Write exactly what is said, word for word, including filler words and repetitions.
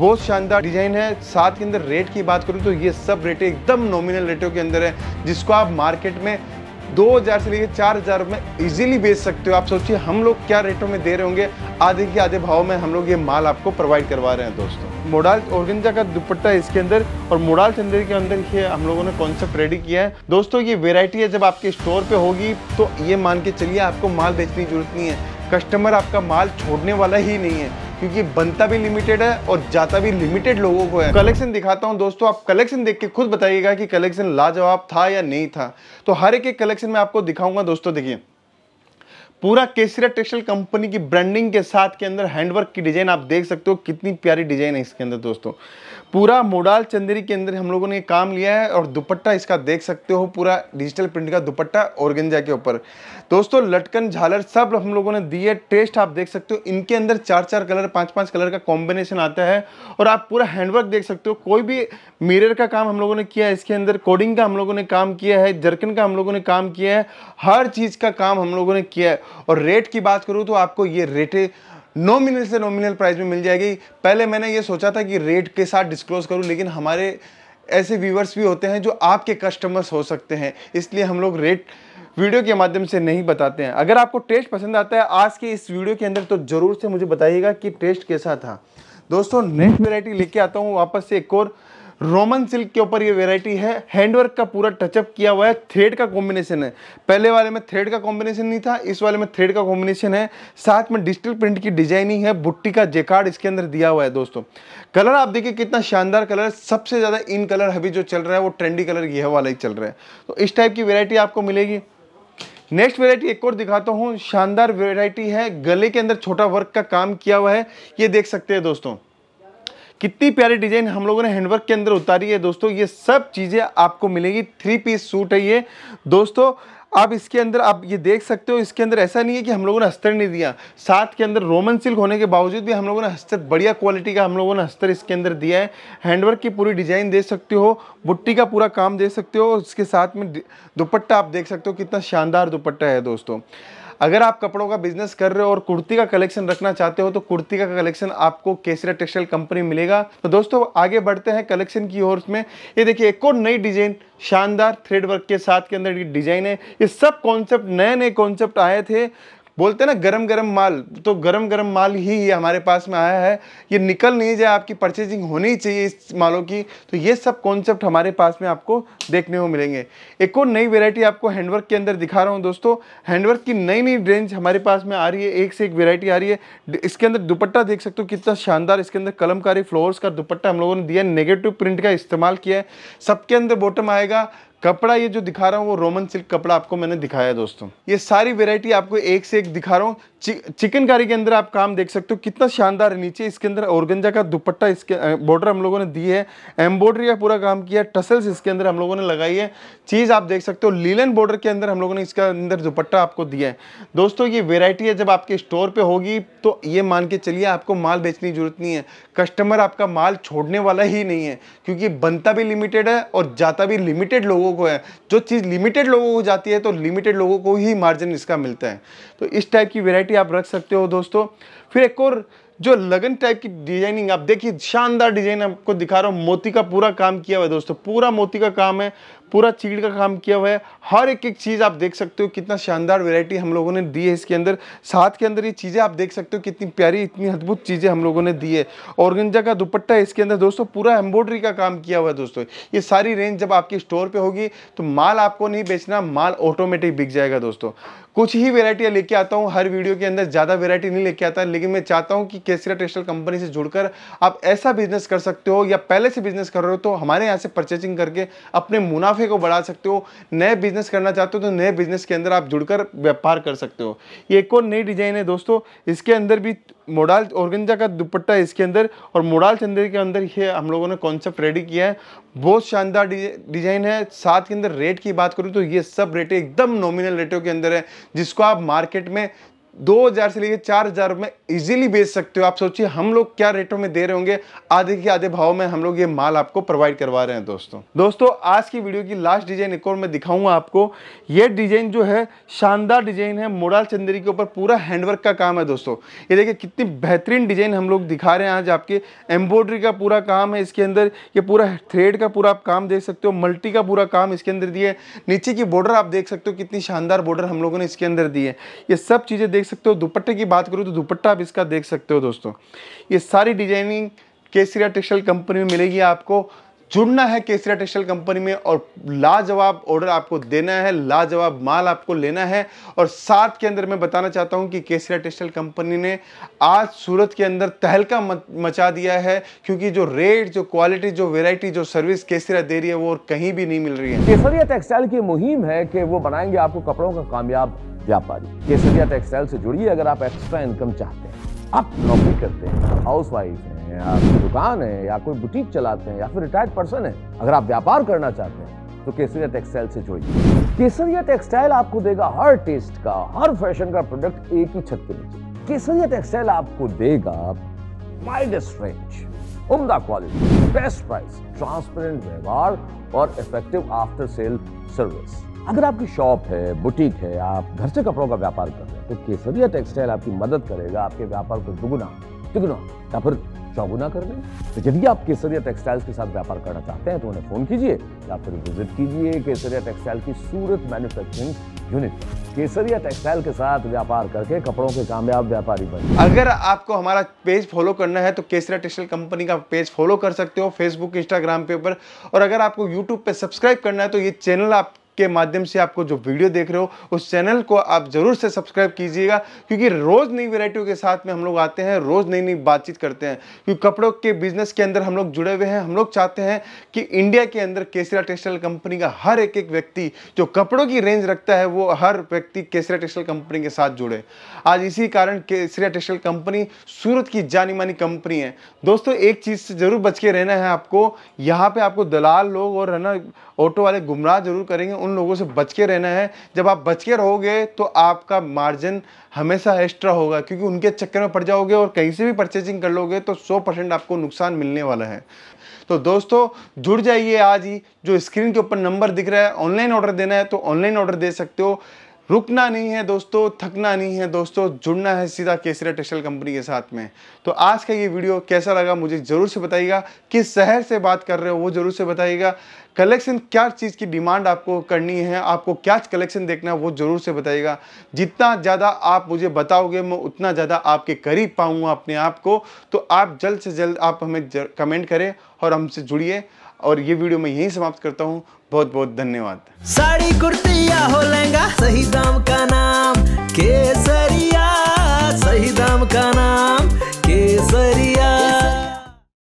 बहुत शानदार डिजाइन है। साथ के अंदर रेट की बात करूँ तो ये सब रेटें एकदम नॉमिनल रेटों के अंदर है, जिसको आप मार्केट में दो हज़ार से लेकर चार हज़ार में इजीली बेच सकते हो। आप सोचिए हम लोग क्या रेटों में दे रहे होंगे, आधे के आधे भाव में हम लोग ये माल आपको प्रोवाइड करवा रहे हैं। दोस्तों मोडाल ऑर्गेंजा का दुपट्टा है इसके अंदर, और मोडाल चंदेरी के अंदर ये हम लोगों ने कॉन्सेप्ट रेडी किया है। दोस्तों ये वेरायटी है, जब आपके स्टोर पे होगी तो ये मान के चलिए आपको माल बेचने की जरूरत नहीं है, कस्टमर आपका माल छोड़ने वाला ही नहीं है, क्योंकि बनता भी लिमिटेड है और जाता भी लिमिटेड लोगों को है। कलेक्शन दिखाता हूं दोस्तों, आप कलेक्शन देख के खुद बताइएगा कि कलेक्शन लाजवाब था या नहीं था। तो हर एक एक कलेक्शन मैं आपको दिखाऊंगा। दोस्तों देखिए पूरा केसरिया टेक्सटाइल कंपनी की ब्रांडिंग के साथ के अंदर हैंडवर्क की डिजाइन आप देख सकते हो, कितनी प्यारी डिजाइन है इसके अंदर। दोस्तों पूरा मोडाल चंदेरी के अंदर हम लोगों ने काम लिया है, और दुपट्टा इसका देख सकते हो पूरा डिजिटल प्रिंट का दुपट्टा ऑर्गेंजा के ऊपर। दोस्तों लटकन झालर सब हम लोगों ने दी है। टेस्ट आप देख सकते हो, इनके अंदर चार चार कलर पाँच पाँच कलर का कॉम्बिनेशन आता है, और आप पूरा हैंडवर्क देख सकते हो। कोई भी मिरर का काम हम लोगों ने किया है इसके अंदर, कोडिंग का हम लोगों ने काम किया है, जर्किन का हम लोगों ने काम किया है, हर चीज़ का काम हम लोगों ने किया है। और रेट की बात करूं तो आपको ये रेटें नॉमिनल से नॉमिनल प्राइस में मिल जाएगी। पहले मैंने ये सोचा था कि रेट के साथ डिस्क्लोज करूं, लेकिन हमारे ऐसे व्यूअर्स भी होते हैं जो आपके कस्टमर्स हो सकते हैं, इसलिए हम लोग रेट वीडियो के माध्यम से नहीं बताते हैं। अगर आपको टेस्ट पसंद आता है आज के इस वीडियो के अंदर तो ज़रूर से मुझे बताइएगा कि टेस्ट कैसा था। दोस्तों नेक्स्ट वेरायटी लेके आता हूँ वापस से, एक और रोमन सिल्क के ऊपर ये वैरायटी है। हैंडवर्क का पूरा टचअप किया हुआ है, थ्रेड का कॉम्बिनेशन है। पहले वाले में थ्रेड का कॉम्बिनेशन नहीं था, इस वाले में थ्रेड का कॉम्बिनेशन है। साथ में डिजिटल प्रिंट की डिजाइनिंग है, बुट्टी का जेकार्ड इसके अंदर दिया हुआ है। दोस्तों कलर आप देखिए कितना शानदार कलर है, सबसे ज़्यादा इन कलर अभी जो चल रहा है वो ट्रेंडी कलर यह वाला ही चल रहा है, तो इस टाइप की वेरायटी आपको मिलेगी। नेक्स्ट वेरायटी एक और दिखाता हूँ, शानदार वेरायटी है। गले के अंदर छोटा वर्क का काम किया हुआ है, ये देख सकते हैं दोस्तों कितनी प्यारी डिजाइन हम लोगों ने हैंडवर्क के अंदर उतारी है। दोस्तों ये सब चीज़ें आपको मिलेगी, थ्री पीस सूट है ये। दोस्तों आप इसके अंदर आप ये देख सकते हो, इसके अंदर ऐसा नहीं है कि हम लोगों ने अस्तर नहीं दिया। साथ के अंदर रोमन सिल्क होने के बावजूद भी हम लोगों ने अस्तर, बढ़िया क्वालिटी का हम लोगों ने अस्तर इसके अंदर दिया है। हैंडवर्क की पूरी डिजाइन देख सकते हो, बुट्टी का पूरा काम देख सकते हो, उसके साथ में दुपट्टा आप देख सकते हो, कितना शानदार दुपट्टा है। दोस्तों अगर आप कपड़ों का बिजनेस कर रहे हो और कुर्ती का कलेक्शन रखना चाहते हो तो कुर्ती का कलेक्शन आपको केसरिया टेक्सटाइल कंपनी मिलेगा। तो दोस्तों आगे बढ़ते हैं कलेक्शन की ओर में। ये देखिए एक और नई डिजाइन, शानदार थ्रेड वर्क के साथ के अंदर डिजाइन है। ये सब कॉन्सेप्ट नए नए कॉन्सेप्ट आए थे, बोलते ना गरम गरम माल, तो गरम गरम माल ही, ही हमारे पास में आया है। ये निकल नहीं जाए, आपकी परचेजिंग होनी ही चाहिए इस मालों की। तो ये सब कॉन्सेप्ट हमारे पास में आपको देखने को मिलेंगे। एक और नई वेरायटी आपको हैंडवर्क के अंदर दिखा रहा हूँ। दोस्तों हैंडवर्क की नई नई रेंज हमारे पास में आ रही है, एक से एक वेरायटी आ रही है। इसके अंदर दुपट्टा देख सकते हो कितना शानदार, इसके अंदर कलमकारी फ्लोर्स का दुपट्टा हम लोगों ने दिया है, नेगेटिव प्रिंट का इस्तेमाल किया है। सबके अंदर बॉटम आएगा। कपड़ा ये जो दिखा रहा हूँ वो रोमन सिल्क कपड़ा आपको मैंने दिखाया है। दोस्तों ये सारी वैरायटी आपको एक से एक दिखा रहा हूँ। चि, चिकनकारी के अंदर आप काम देख सकते हो कितना शानदार है। नीचे इसके अंदर ऑर्गेंजा का दुपट्टा इसके बॉर्डर हम लोगों ने दी है, एम्ब्रॉयडरी का पूरा काम किया, टसल्स इसके अंदर हम लोगों ने लगाई है। चीज़ आप देख सकते हो लीलन बॉर्डर के अंदर हम लोगों ने इसका अंदर दुपट्टा आपको दिया है। दोस्तों ये वेरायटी है, जब आपके स्टोर पर होगी तो ये मान के चलिए आपको माल बेचने की जरूरत नहीं है, कस्टमर आपका माल छोड़ने वाला ही नहीं है, क्योंकि बनता भी लिमिटेड है और जाता भी लिमिटेड लोगों को है। जो चीज लिमिटेड लोगों को जाती है तो लिमिटेड लोगों को ही मार्जिन इसका मिलता है। तो इस टाइप की वैरायटी आप रख सकते हो। दोस्तों फिर एक और जो लगन टाइप की डिजाइनिंग आप देखिए, शानदार डिजाइन आपको दिखा रहा हूँ। मोती का पूरा काम किया हुआ है, दोस्तों पूरा मोती का काम है, पूरा चीड़ का काम किया हुआ है। हर एक एक चीज़ आप देख सकते हो, कितना शानदार वैरायटी हम लोगों ने दी है इसके अंदर। साथ के अंदर ये चीज़ें आप देख सकते हो कितनी प्यारी, इतनी अद्भुत चीज़ें हम लोगों ने दी है। ऑर्गेंजा का दुपट्टा है इसके अंदर, दोस्तों पूरा एम्ब्रॉयडरी का काम किया हुआ है। दोस्तों ये सारी रेंज जब आपकी स्टोर पर होगी तो माल आपको नहीं बेचना, माल ऑटोमेटिक बिक जाएगा। दोस्तों कुछ ही वैरायटियाँ लेके आता हूँ हर वीडियो के अंदर, ज़्यादा वैरायटी नहीं लेके आता, लेकिन मैं चाहता हूँ कि केसरिया टेक्सटाइल कंपनी से जुड़कर आप ऐसा बिजनेस कर सकते हो, या पहले से बिजनेस कर रहे हो तो हमारे यहाँ से परचेजिंग करके अपने मुनाफा को बढ़ा सकते हो। नए बिजनेस करना चाहते हो तो नए बिजनेस के अंदर आप जुड़कर व्यापार कर सकते हो। ये एक और नई डिजाइन है दोस्तों, इसके अंदर भी मोडाल ऑर्गेंजा का दुपट्टा है इसके अंदर, और मोडाल चंदेरी के अंदर ये हम लोगों ने कॉन्सेप्ट रेडी किया है। बहुत शानदार डिजाइन है। साथ के अंदर रेट की बात करूँ तो ये सब रेटें एकदम नॉमिनल रेटों के अंदर है, जिसको आप मार्केट में दो हज़ार से लेकर चार हज़ार में इजीली बेच सकते हो। आप सोचिए हम लोग क्या रेटों में दे रहे होंगे, आधे के आधे भाव में हम लोग ये माल आपको प्रोवाइड करवा रहे हैं। दोस्तों दोस्तों आज की वीडियो की लास्ट डिजाइन एक और मैं दिखाऊंगा आपको। ये डिजाइन जो है शानदार डिजाइन है, मोडाल चंदेरी के ऊपर पूरा हैंडवर्क का काम है। दोस्तों ये देखिए कितनी बेहतरीन डिजाइन हम लोग दिखा रहे हैं आज आपके। एम्ब्रॉयडरी का पूरा काम है इसके अंदर, ये पूरा थ्रेड का पूरा आप काम देख सकते हो, मल्टी का पूरा काम इसके अंदर दिए। नीचे की बॉर्डर आप देख सकते हो कितनी शानदार बॉर्डर हम लोगों ने इसके अंदर दी है, ये सब चीजें देख सकते हो। दुपट्टे की बात करूं तो दुपट्टा आप इसका देख सकते हो। दोस्तों ये सारी डिजाइनिंग केसरिया टेक्सटाइल कंपनी में मिलेगी। आपको जुड़ना है केसरिया टेक्सटाइल कंपनी में और लाजवाब ऑर्डर आपको देना है, लाजवाब माल आपको लेना है। और साथ के अंदर मैं बताना चाहता हूं कि केसरिया टेक्सटाइल कंपनी ने आज सूरत के अंदर तहलका मचा दिया है, क्योंकि जो रेट, जो क्वालिटी, जो वैरायटी, जो सर्विस केसरिया दे रही है वो और कहीं भी नहीं मिल रही है। केसरिया टेक्सटाइल की मुहिम है कि वो बनाएंगे आपको कपड़ों का कामयाब व्यापारी। केसरिया टेक्सटाइल से जुड़िए अगर आप एक्स्ट्रा इनकम चाहते हैं, आप नौकरी करते हैं, हाउसवाइफ हैं, या दुकान है, या कोई बुटीक चलाते हैं, या फिर रिटायर्ड पर्सन है, अगर आप व्यापार करना चाहते हैं तो केसरिया टेक्सटाइल से जुड़िए। केसरिया टेक्सटाइल आपको देगा हर टेस्ट का, हर फैशन का प्रोडक्ट एक ही छत के नीचे। केसरिया टेक्सटाइल आपको देगा वाइडेस्ट रेंज, उम्दा क्वालिटी, बेस्ट प्राइस, ट्रांसपेरेंट व्यवहार और इफेक्टिव आफ्टर सेल सर्विस। अगर आपकी शॉप है, बुटीक है, आप घर से कपड़ों का व्यापार कर रहे हैं तो केसरिया टेक्सटाइल आपकी मदद करेगा आपके व्यापार को दुगुना, तिगुना या फिर चौगुना करने। तो यदि आप केसरिया टेक्सटाइल्स के साथ व्यापार करना चाहते हैं तो उन्हें फोन कीजिए या फिर विजिट कीजिए केसरिया टेक्सटाइल की Surat manufacturing unit. Kesariya textile के साथ व्यापार करके कपड़ों के कामयाब व्यापारी बने। अगर आपको हमारा पेज फॉलो करना है तो केसरिया टेक्सटाइल कंपनी का पेज फॉलो कर सकते हो फेसबुक, इंस्टाग्राम पे ऊपर। और अगर आपको यूट्यूब पे सब्सक्राइब करना है तो ये चैनल आप के माध्यम से आपको जो वीडियो देख रहे हो उस चैनल को आप जरूर से सब्सक्राइब कीजिएगा, क्योंकि रोज नई वैरायटियों के साथ में हम लोग आते हैं, रोज नई नई बातचीत करते हैं। क्योंकि कपड़ों के बिजनेस के अंदर हम लोग जुड़े हुए हैं, हम लोग चाहते हैं कि इंडिया के अंदर केसरिया टेक्सटाइल कंपनी का हर एक एक व्यक्ति जो कपड़ों की रेंज रखता है वो हर व्यक्ति केसरिया टेक्सटाइल कंपनी के साथ जुड़े। आज इसी कारण केसरिया टेक्सटाइल कंपनी सूरत की जानी मानी कंपनी है। दोस्तों एक चीज से जरूर बच के रहना है आपको, यहाँ पे आपको दलाल लोग और है ना ऑटो वाले गुमराह जरूर करेंगे, उन लोगों से बच के रहना है। जब आप बच के रहोगे तो आपका मार्जिन हमेशा एक्स्ट्रा होगा, क्योंकि उनके चक्कर में पड़ जाओगे और कहीं से भी परचेजिंग कर लोगे तो सौ परसेंट आपको नुकसान मिलने वाला है। तो दोस्तों जुड़ जाइए आज ही, जो स्क्रीन के ऊपर नंबर दिख रहा है। ऑनलाइन ऑर्डर देना है तो ऑनलाइन ऑर्डर दे सकते हो। रुकना नहीं है दोस्तों, थकना नहीं है दोस्तों, जुड़ना है सीधा केसरिया टेक्सटाइल कंपनी के साथ में। तो आज का ये वीडियो कैसा लगा मुझे ज़रूर से बताइएगा, किस शहर से बात कर रहे हो वो ज़रूर से बताइएगा, कलेक्शन क्या चीज़ की डिमांड आपको करनी है, आपको क्या कलेक्शन देखना है वो ज़रूर से बताइएगा। जितना ज़्यादा आप मुझे बताओगे मैं उतना ज़्यादा आपके करीब पाऊँगा अपने आप को। तो आप जल्द से जल्द आप हमें कमेंट करें और हमसे जुड़िए। और ये वीडियो मैं यहीं समाप्त करता हूँ, बहुत बहुत धन्यवाद। साड़ी कुर्ती या हो लहंगा, सही दाम का नाम केसरिया, सही दाम का नाम केसरिया।